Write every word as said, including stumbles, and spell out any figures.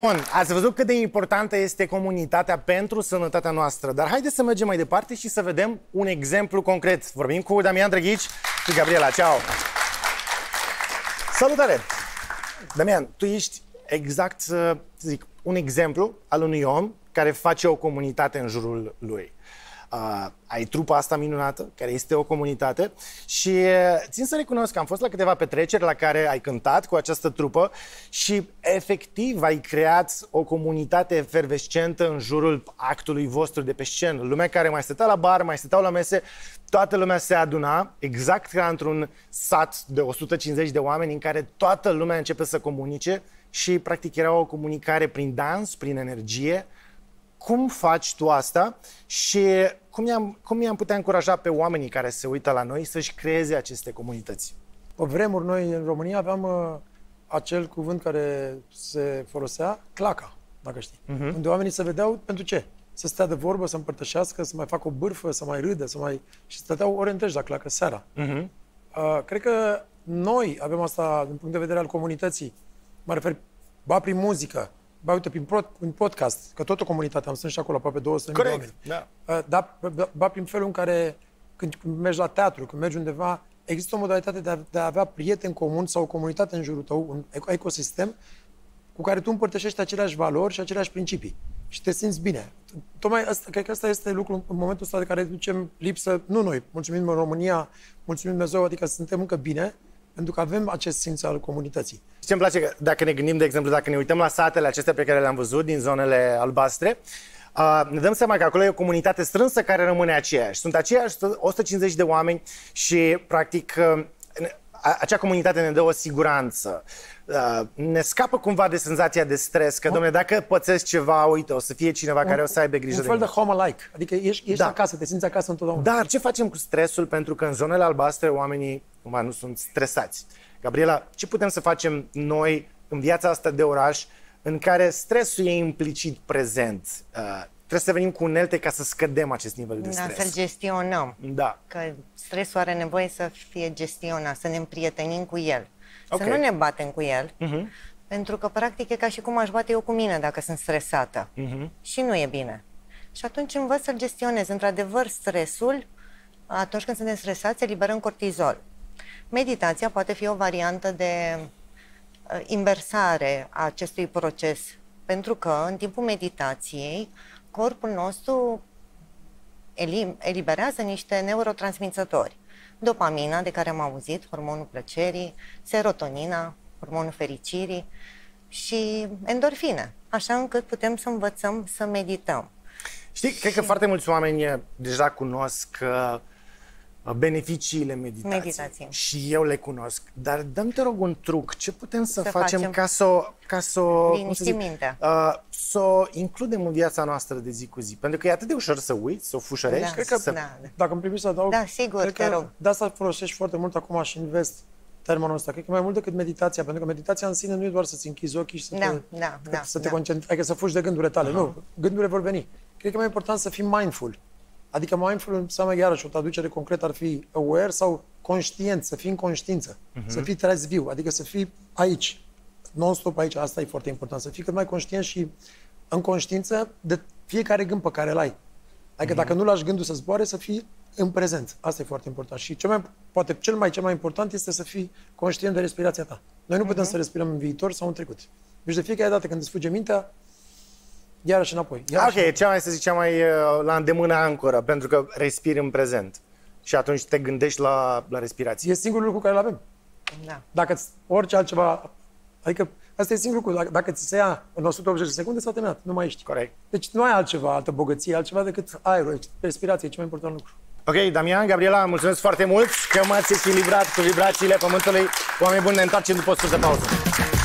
Bun, ați văzut cât de importantă este comunitatea pentru sănătatea noastră, dar haideți să mergem mai departe și să vedem un exemplu concret. Vorbim cu Damian Drăghici și Gabriela. Ceau! Salutare! Damian, tu ești exact, să zic, un exemplu al unui om care face o comunitate în jurul lui. Uh, ai trupa asta minunată, care este o comunitate, și țin să recunosc că am fost la câteva petreceri la care ai cântat cu această trupă și efectiv ai creat o comunitate efervescentă în jurul actului vostru de pe scenă. Lumea care mai stătea la bar, mai stăteau la mese, toată lumea se aduna, exact ca într-un sat de o sută cincizeci de oameni în care toată lumea începe să comunice și practic era o comunicare prin dans, prin energie. Cum faci tu asta și cum i-am, cum i-am putea încuraja pe oamenii care se uită la noi să-și creeze aceste comunități? Pe vremuri noi în România aveam uh, acel cuvânt care se folosea, claca, dacă știi. Uh-huh. Unde oamenii se vedeau pentru ce? Să stea de vorbă, să împărtășească, să mai facă o bârfă, să mai râdă, să mai... și stăteau ore întregi la clacă seara. Uh-huh. uh, cred că noi avem asta din punct de vedere al comunității. Mă refer, ba prin muzică, ba, uite, prin, pro, prin podcast, că tot o comunitate, am sunt și acolo aproape două sute de mii de oameni. Da. Dar, ba, ba prin felul în care, când mergi la teatru, când mergi undeva, există o modalitate de a, de a avea prieteni comun sau o comunitate în jurul tău, un ecosistem, cu care tu împărtășești aceleași valori și aceleași principii. Și te simți bine. Tocmai asta, cred că asta este lucrul în momentul ăsta de care ducem lipsă, nu noi, mulțumim în România, mulțumim Dumnezeu, adică suntem încă bine, pentru că avem acest simț al comunității. Ce îmi place, că dacă ne gândim, de exemplu, dacă ne uităm la satele acestea pe care le-am văzut din zonele albastre, ne dăm seama că acolo e o comunitate strânsă care rămâne aceeași. Sunt aceiași o sută cincizeci de oameni și, practic, acea comunitate ne dă o siguranță. Ne scapă cumva de senzația de stres, că, dom'le, dacă pățesc ceva, uite, o să fie cineva care o să aibă grijă de mine. Un fel de home-alike, adică ești, ești da. acasă, te simți acasă întotdeauna. Dar ce facem cu stresul? Pentru că în zonele albastre oamenii cumva nu sunt stresați. Gabriela, ce putem să facem noi în viața asta de oraș în care stresul e implicit prezent? Uh, trebuie să venim cu unelte ca să scădem acest nivel de stres. Da, să-l gestionăm. Da. Că stresul are nevoie să fie gestionat, să ne împrietenim cu el. Okay. Să nu ne batem cu el, uh-huh. pentru că practic e ca și cum aș bate eu cu mine dacă sunt stresată. Uh-huh. Și nu e bine. Și atunci învăț să-l gestionez. Într-adevăr, stresul, atunci când suntem stresați, eliberăm cortizol. Meditația poate fi o variantă de uh, inversare a acestui proces, pentru că în timpul meditației corpul nostru eliberează niște neurotransmițători. Dopamina, de care am auzit, hormonul plăcerii, serotonina, hormonul fericirii și endorfine, așa încât putem să învățăm să medităm. Știi, și... cred că foarte mulți oameni deja cunosc uh, beneficiile meditației. Meditație. Și eu le cunosc. Dar dă-mi, te rog, un truc. Ce putem să, să facem, facem ca să o ca să, liniștim mintea. Uh, să o includem în viața noastră de zi cu zi? Pentru că e atât de ușor să uiți, să o fușărești. Da, cred că, da, da. Dacă îmi primi să adaug... Da, sigur, cred că de asta folosești foarte mult acum și invest termenul ăsta. Cred că mai mult decât meditația, pentru că meditația în sine nu e doar să-ți închizi ochii și să da, te, da, da, să da. te concentrezi, adică să fugi de gândurile tale. Uh-huh. Nu, gândurile vor veni. Cred că mai important să fii mindful. Adică mindful înseamnă, iarăși, o traducere concretă ar fi aware sau conștient, să fii în conștiință, uh-huh. să fii trezviu, adică să fii aici, non-stop aici, asta e foarte important, să fii cât mai conștient și în conștiință de fiecare gând pe care îl ai. Adică uh-huh. dacă nu lași gândul să zboare, să fii în prezent, asta e foarte important. Și cel mai, poate cel mai, cel mai important este să fii conștient de respirația ta. Noi nu putem uh-huh. să respirăm în viitor sau în trecut. Deci de fiecare dată când îți fuge mintea, iarăși înapoi. Iarăși ok, înapoi. Cea mai, să zicem, mai la îndemână ancoră, pentru că respiri în prezent. Și atunci te gândești la, la respirație. E singurul lucru care îl avem. Da. Dacă orice altceva... Adică, asta e singurul lucru. Dacă, dacă ți se ia în o sută optzeci de secunde, s-a terminat. Nu mai ești. Corect. Deci nu ai altceva, altă bogăție, altceva decât aerul. Respirația e cel mai important lucru. Ok, Damian, Gabriela, mulțumesc foarte mult că m-ați echilibrat cu vibrațiile pământului. Oameni buni, ne întoarcem după o scurtă pauză.